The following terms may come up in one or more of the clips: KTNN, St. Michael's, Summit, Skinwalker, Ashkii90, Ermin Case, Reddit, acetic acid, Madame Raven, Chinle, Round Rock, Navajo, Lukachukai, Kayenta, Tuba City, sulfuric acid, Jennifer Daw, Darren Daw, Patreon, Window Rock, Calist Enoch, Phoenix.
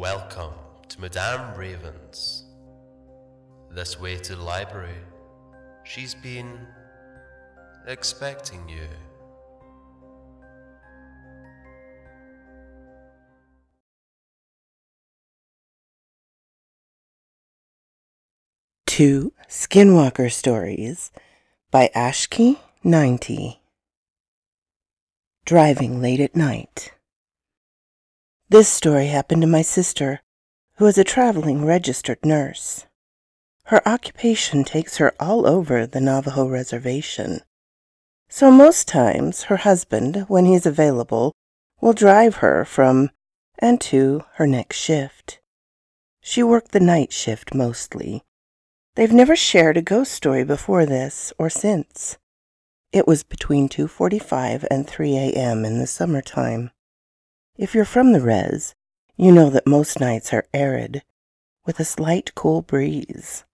Welcome to Madame Ravens. This way to the library. She's been expecting you. Two Skinwalker Stories by Ashkii90. Driving late at night. This story happened to my sister, who is a traveling registered nurse. Her occupation takes her all over the Navajo reservation, so most times her husband, when he's available, will drive her from and to her next shift. She worked the night shift mostly. They've never shared a ghost story before this or since. It was between 2:45 and 3 a.m. in the summertime. If you're from the res, you know that most nights are arid, with a slight cool breeze.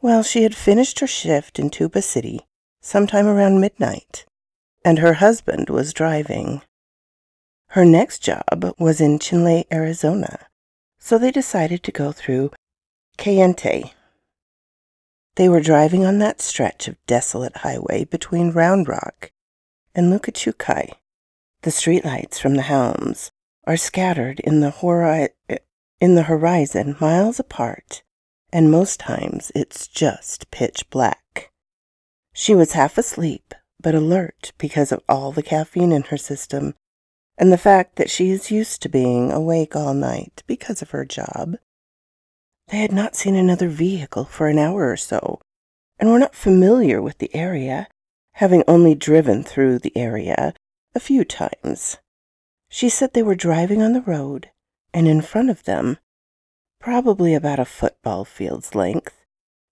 Well, she had finished her shift in Tuba City sometime around midnight, and her husband was driving. Her next job was in Chinle, Arizona, so they decided to go through Kayenta. They were driving on that stretch of desolate highway between Round Rock and Lukachukai. The streetlights from the homes are scattered in the horizon miles apart, and most times it's just pitch black. She was half asleep, but alert because of all the caffeine in her system and the fact that she is used to being awake all night because of her job. They had not seen another vehicle for an hour or so, and were not familiar with the area, having only driven through the area a few times. She said they were driving on the road, and in front of them, probably about a football field's length,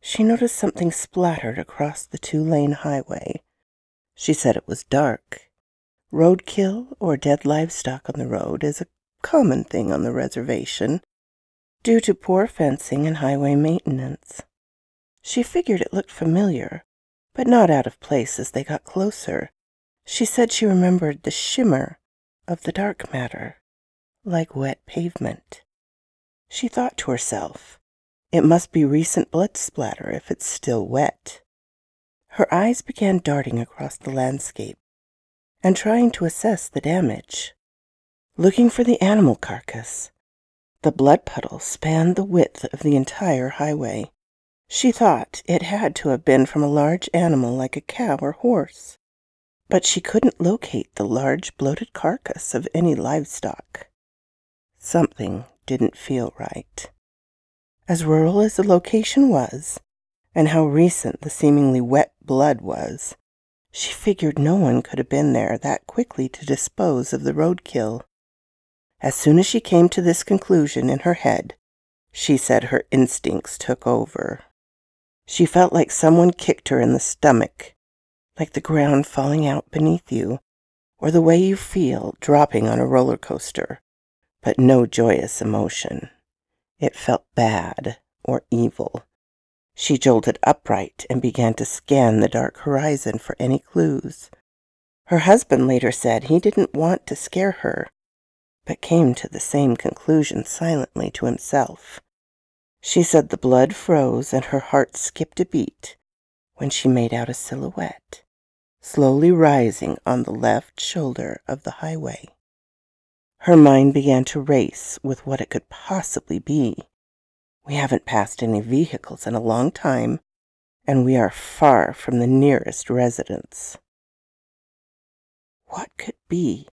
she noticed something splattered across the two-lane highway. She said it was dark. Roadkill or dead livestock on the road is a common thing on the reservation, due to poor fencing and highway maintenance. She figured it looked familiar, but not out of place as they got closer. She said she remembered the shimmer of the dark matter, like wet pavement. She thought to herself, it must be recent blood splatter if it's still wet. Her eyes began darting across the landscape and trying to assess the damage, looking for the animal carcass. The blood puddle spanned the width of the entire highway. She thought it had to have been from a large animal like a cow or horse, but she couldn't locate the large bloated carcass of any livestock. Something didn't feel right. As rural as the location was, and how recent the seemingly wet blood was, she figured no one could have been there that quickly to dispose of the roadkill. As soon as she came to this conclusion in her head, she said her instincts took over. She felt like someone kicked her in the stomach, like the ground falling out beneath you, or the way you feel dropping on a roller coaster, but no joyous emotion. It felt bad or evil. She jolted upright and began to scan the dark horizon for any clues. Her husband later said he didn't want to scare her, but came to the same conclusion silently to himself. She said the blood froze and her heart skipped a beat when she made out a silhouette, slowly rising on the left shoulder of the highway. Her mind began to race with what it could possibly be. We haven't passed any vehicles in a long time, and we are far from the nearest residence. What could be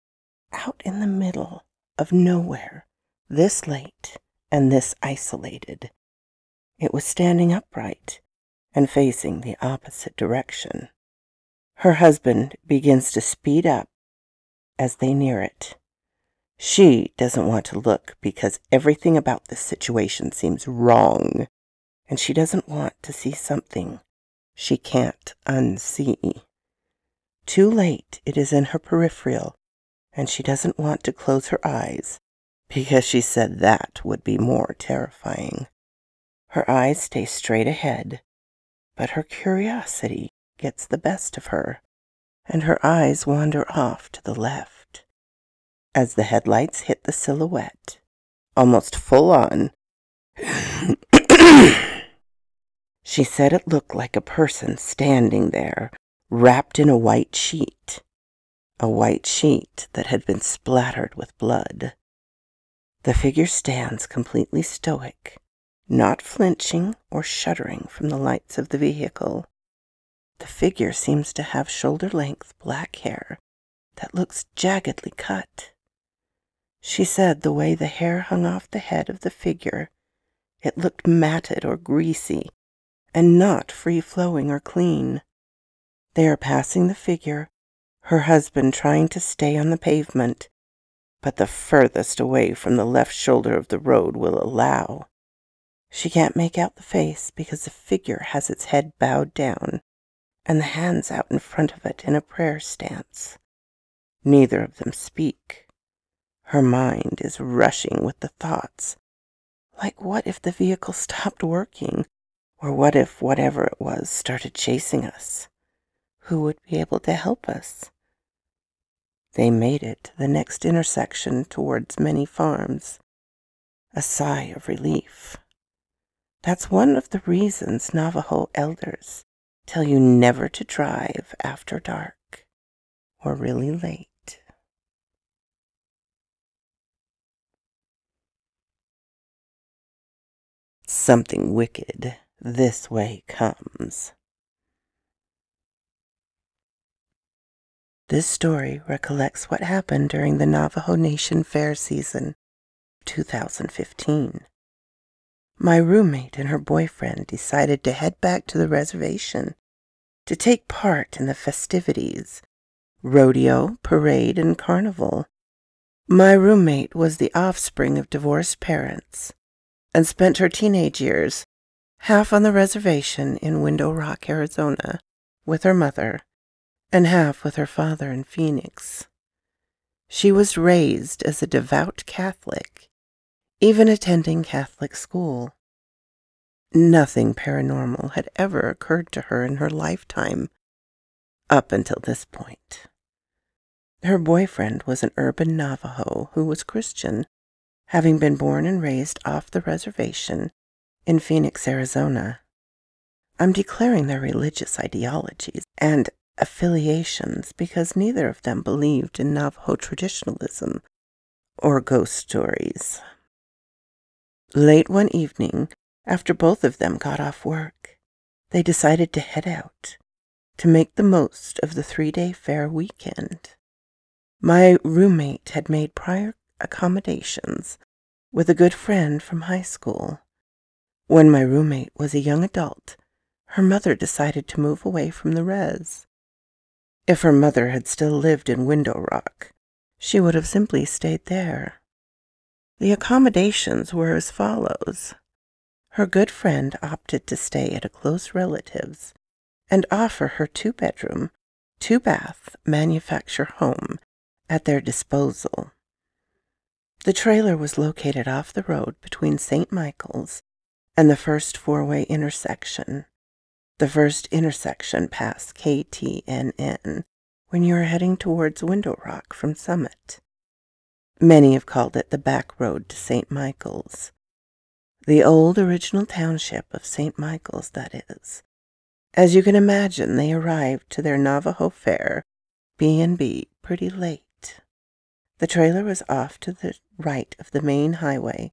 out in the middle of nowhere, this late and this isolated? It was standing upright and facing the opposite direction. Her husband begins to speed up as they near it. She doesn't want to look because everything about this situation seems wrong, and she doesn't want to see something she can't unsee. Too late, it is in her peripheral, and she doesn't want to close her eyes because she said that would be more terrifying. Her eyes stay straight ahead, but her curiosity gets the best of her, and her eyes wander off to the left. As the headlights hit the silhouette, almost full on. She said it looked like a person standing there, wrapped in a white sheet. A white sheet that had been splattered with blood. The figure stands completely stoic, not flinching or shuddering from the lights of the vehicle. The figure seems to have shoulder-length black hair that looks jaggedly cut. She said the way the hair hung off the head of the figure, it looked matted or greasy, and not free-flowing or clean. They are passing the figure, her husband trying to stay on the pavement, but the furthest away from the left shoulder of the road will allow. She can't make out the face because the figure has its head bowed down and the hands out in front of it in a prayer stance. Neither of them speak. Her mind is rushing with the thoughts, like what if the vehicle stopped working, or what if whatever it was started chasing us? Who would be able to help us? They made it to the next intersection towards many farms. A sigh of relief. That's one of the reasons Navajo elders tell you never to drive after dark or really late. Something wicked this way comes. This story recollects what happened during the Navajo Nation Fair season, 2015. My roommate and her boyfriend decided to head back to the reservation to take part in the festivities, rodeo, parade, and carnival. My roommate was the offspring of divorced parents and spent her teenage years half on the reservation in Window Rock, Arizona, with her mother, and half with her father in Phoenix. She was raised as a devout Catholic, even attending Catholic school. Nothing paranormal had ever occurred to her in her lifetime, up until this point. Her boyfriend was an urban Navajo who was Christian, having been born and raised off the reservation in Phoenix, Arizona. I'm declaring their religious ideologies and affiliations because neither of them believed in Navajo traditionalism or ghost stories. Late one evening, after both of them got off work, they decided to head out to make the most of the three-day fair weekend. My roommate had made prior accommodations with a good friend from high school. When my roommate was a young adult, her mother decided to move away from the res. If her mother had still lived in Window Rock, she would have simply stayed there. The accommodations were as follows. Her good friend opted to stay at a close relative's and offer her 2-bedroom, 2-bath manufacture home at their disposal. The trailer was located off the road between St. Michael's and the first four-way intersection. The first intersection past KTNN when you are heading towards Window Rock from Summit. Many have called it the back road to St. Michael's. The old original township of St. Michael's, that is. As you can imagine, they arrived to their Navajo fair, B&B, pretty late. The trailer was off to the right of the main highway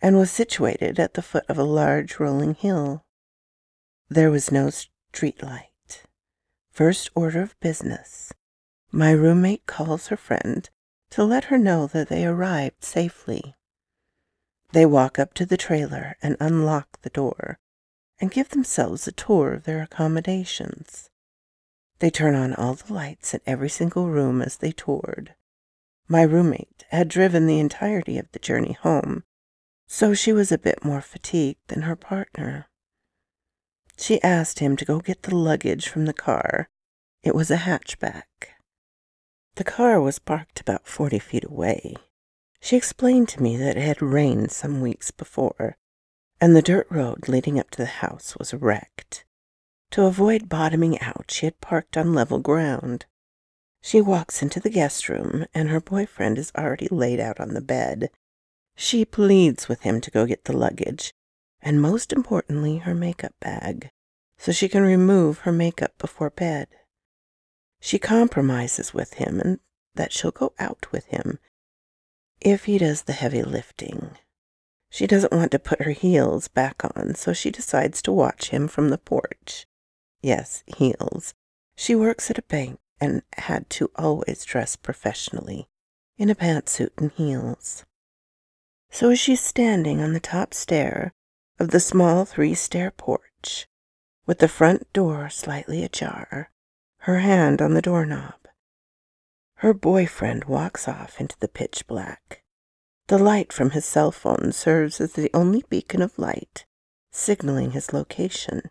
and was situated at the foot of a large rolling hill. There was no street light. First order of business. My roommate calls her friend to let her know that they arrived safely. They walk up to the trailer and unlock the door and give themselves a tour of their accommodations. They turn on all the lights in every single room as they toured. My roommate had driven the entirety of the journey home, so she was a bit more fatigued than her partner. She asked him to go get the luggage from the car. It was a hatchback. The car was parked about 40 feet away. She explained to me that it had rained some weeks before, and the dirt road leading up to the house was wrecked. To avoid bottoming out, she had parked on level ground. She walks into the guest room, and her boyfriend is already laid out on the bed. She pleads with him to go get the luggage, and most importantly, her makeup bag, so she can remove her makeup before bed. She compromises with him and that she'll go out with him if he does the heavy lifting. She doesn't want to put her heels back on, so she decides to watch him from the porch. Yes, heels. She works at a bank and had to always dress professionally, in a pantsuit and heels. So as she's standing on the top stair of the small 3-stair porch, with the front door slightly ajar, her hand on the doorknob, her boyfriend walks off into the pitch black. The light from his cell phone serves as the only beacon of light, signaling his location.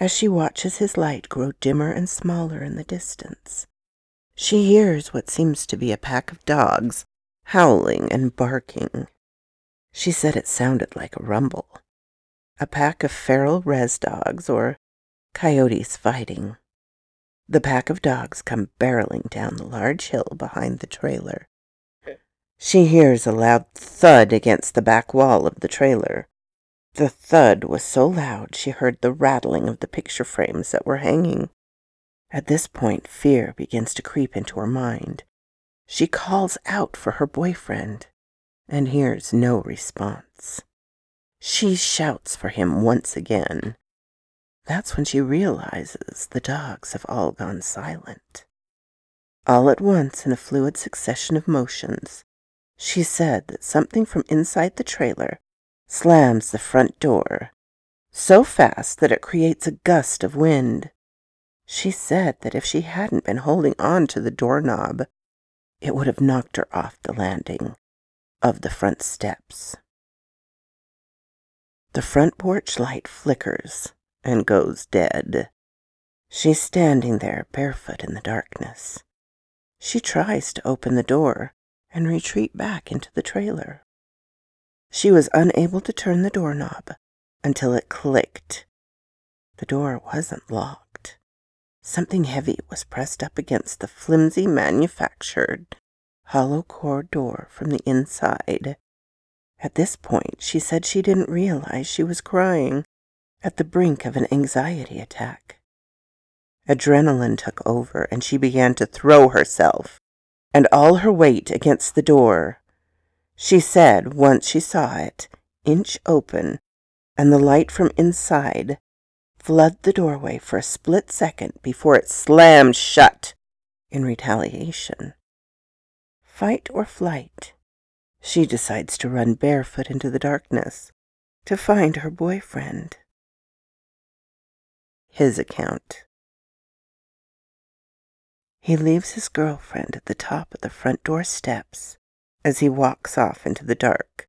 As she watches his light grow dimmer and smaller in the distance, she hears what seems to be a pack of dogs howling and barking. She said it sounded like a rumble. A pack of feral res dogs or coyotes fighting. The pack of dogs come barreling down the large hill behind the trailer. She hears a loud thud against the back wall of the trailer. The thud was so loud she heard the rattling of the picture frames that were hanging. At this point, fear begins to creep into her mind. She calls out for her boyfriend and hears no response. She shouts for him once again. That's when she realizes the dogs have all gone silent. All at once, in a fluid succession of motions, she said that something from inside the trailer slams the front door so fast that it creates a gust of wind. She said that if she hadn't been holding on to the doorknob, it would have knocked her off the landing of the front steps. The front porch light flickers and goes dead. She's standing there barefoot in the darkness. She tries to open the door and retreat back into the trailer. She was unable to turn the doorknob until it clicked. The door wasn't locked. Something heavy was pressed up against the flimsy, manufactured, hollow-core door from the inside. At this point, she said she didn't realize she was crying, at the brink of an anxiety attack. Adrenaline took over, and she began to throw herself and all her weight against the door. She said once she saw it inch open, and the light from inside flood the doorway for a split second before it slammed shut in retaliation. Fight or flight, she decides to run barefoot into the darkness to find her boyfriend. His account. He leaves his girlfriend at the top of the front door steps as he walks off into the dark,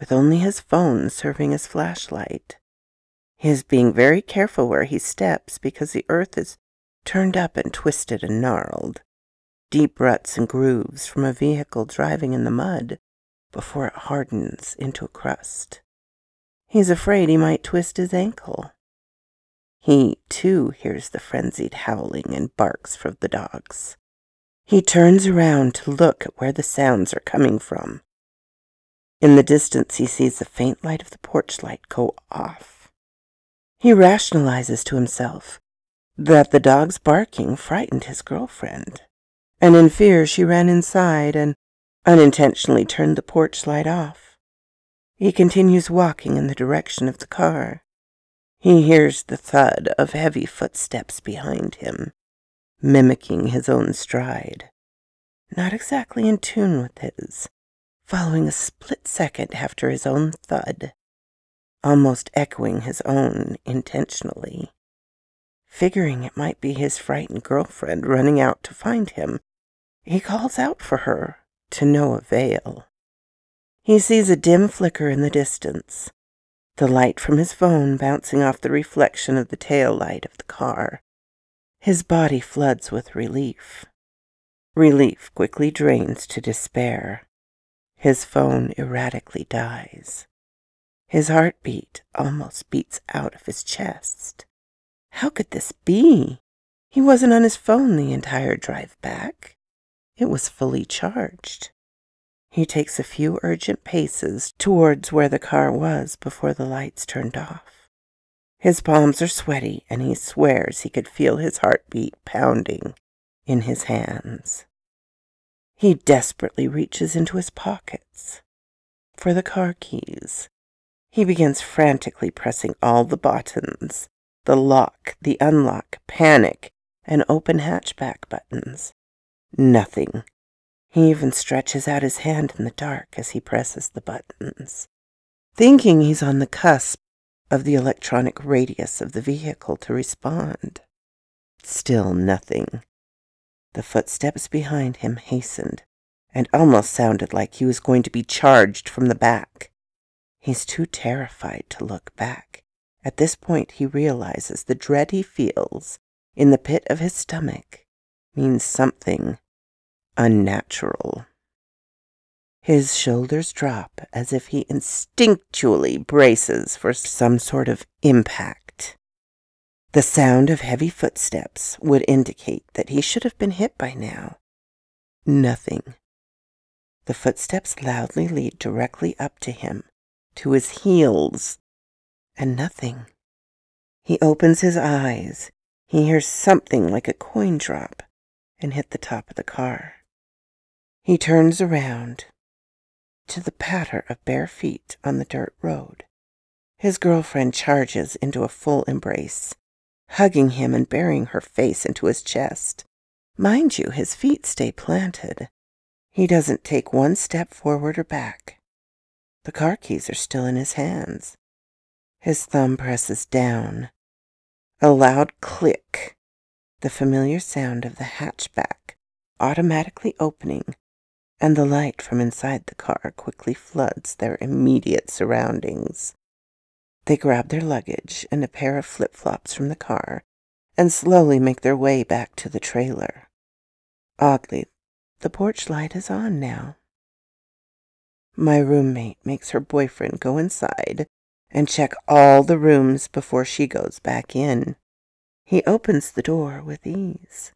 with only his phone serving as flashlight. He is being very careful where he steps because the earth is turned up and twisted and gnarled, deep ruts and grooves from a vehicle driving in the mud before it hardens into a crust. He's afraid he might twist his ankle. He, too, hears the frenzied howling and barks from the dogs. He turns around to look at where the sounds are coming from. In the distance, he sees the faint light of the porch light go off. He rationalizes to himself that the dog's barking frightened his girlfriend, and in fear she ran inside and unintentionally turned the porch light off. He continues walking in the direction of the car. He hears the thud of heavy footsteps behind him, mimicking his own stride, not exactly in tune with his, following a split second after his own thud, almost echoing his own intentionally. Figuring it might be his frightened girlfriend running out to find him, he calls out for her, to no avail. He sees a dim flicker in the distance, the light from his phone bouncing off the reflection of the tail light of the car. His body floods with relief. Relief quickly drains to despair. His phone erratically dies. His heartbeat almost beats out of his chest. How could this be? He wasn't on his phone the entire drive back. It was fully charged. He takes a few urgent paces towards where the car was before the lights turned off. His palms are sweaty, and he swears he could feel his heartbeat pounding in his hands. He desperately reaches into his pockets for the car keys. He begins frantically pressing all the buttons, the lock, the unlock, panic, and open hatchback buttons. Nothing. He even stretches out his hand in the dark as he presses the buttons, thinking he's on the cusp of the electronic radius of the vehicle to respond. Still nothing. The footsteps behind him hastened and almost sounded like he was going to be charged from the back. He's too terrified to look back. At this point, he realizes the dread he feels in the pit of his stomach means something unnatural. His shoulders drop as if he instinctually braces for some sort of impact. The sound of heavy footsteps would indicate that he should have been hit by now. Nothing. The footsteps loudly lead directly up to him, to his heels, and nothing. He opens his eyes. He hears something like a coin drop and hit the top of the car. He turns around to the patter of bare feet on the dirt road. His girlfriend charges into a full embrace, hugging him and burying her face into his chest. Mind you, his feet stay planted. He doesn't take one step forward or back. The car keys are still in his hands. His thumb presses down. A loud click, the familiar sound of the hatchback automatically opening, and the light from inside the car quickly floods their immediate surroundings. They grab their luggage and a pair of flip-flops from the car and slowly make their way back to the trailer. Oddly, the porch light is on now. My roommate makes her boyfriend go inside and check all the rooms before she goes back in. He opens the door with ease.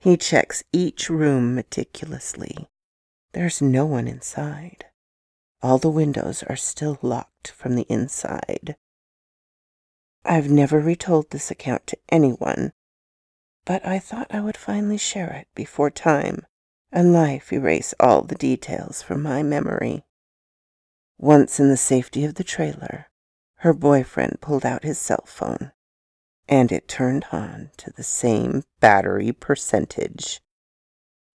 He checks each room meticulously. There's no one inside. All the windows are still locked from the inside. I've never retold this account to anyone, but I thought I would finally share it before time and life erase all the details from my memory. Once in the safety of the trailer, her boyfriend pulled out his cell phone, and it turned on to the same battery percentage.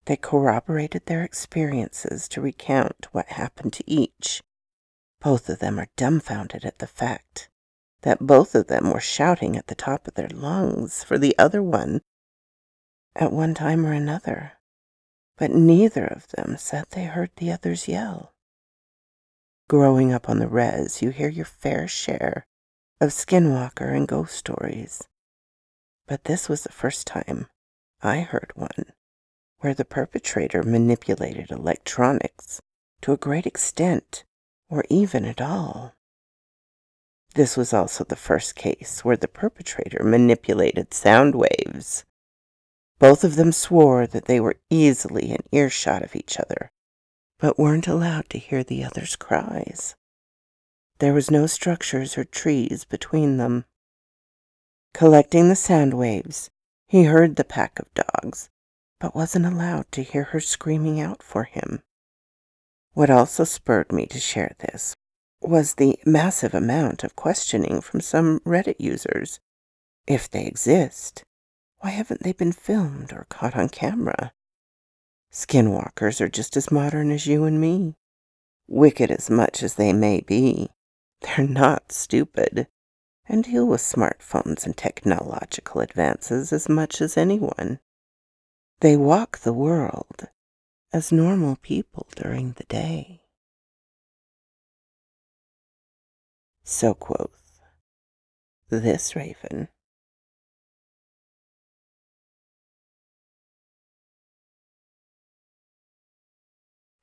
They corroborated their experiences to recount what happened to each. Both of them are dumbfounded at the fact that both of them were shouting at the top of their lungs for the other one at one time or another, but neither of them said they heard the others yell. Growing up on the res, you hear your fair share of Skinwalker and ghost stories. But this was the first time I heard one where the perpetrator manipulated electronics to a great extent, or even at all. This was also the first case where the perpetrator manipulated sound waves. Both of them swore that they were easily in earshot of each other, but weren't allowed to hear the other's cries. There was no structures or trees between them. Collecting the sound waves, he heard the pack of dogs, but wasn't allowed to hear her screaming out for him. What also spurred me to share this was the massive amount of questioning from some Reddit users. If they exist, why haven't they been filmed or caught on camera? Skinwalkers are just as modern as you and me. Wicked as much as they may be, they're not stupid, and deal with smartphones and technological advances as much as anyone. They walk the world as normal people during the day. So quoth this raven.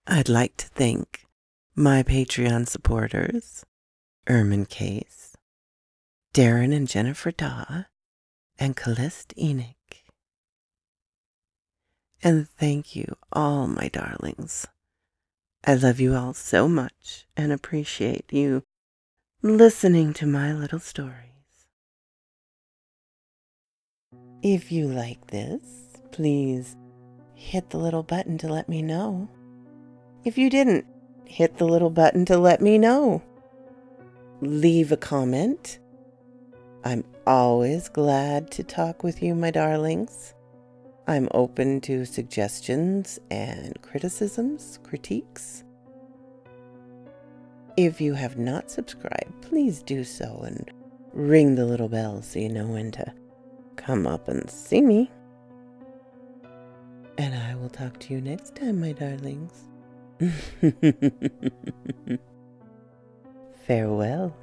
I'd like to thank my Patreon supporters, Ermin Case, Darren and Jennifer Daw, and Calist Enoch. And thank you all, my darlings, I love you all so much and appreciate you listening to my little stories. If you like this, please hit the little button to let me know. If you didn't, hit the little button to let me know. Leave a comment. I'm always glad to talk with you, my darlings. I'm open to suggestions and criticisms, critiques. If you have not subscribed, please do so and ring the little bell so you know when to come up and see me. And I will talk to you next time, my darlings. Farewell.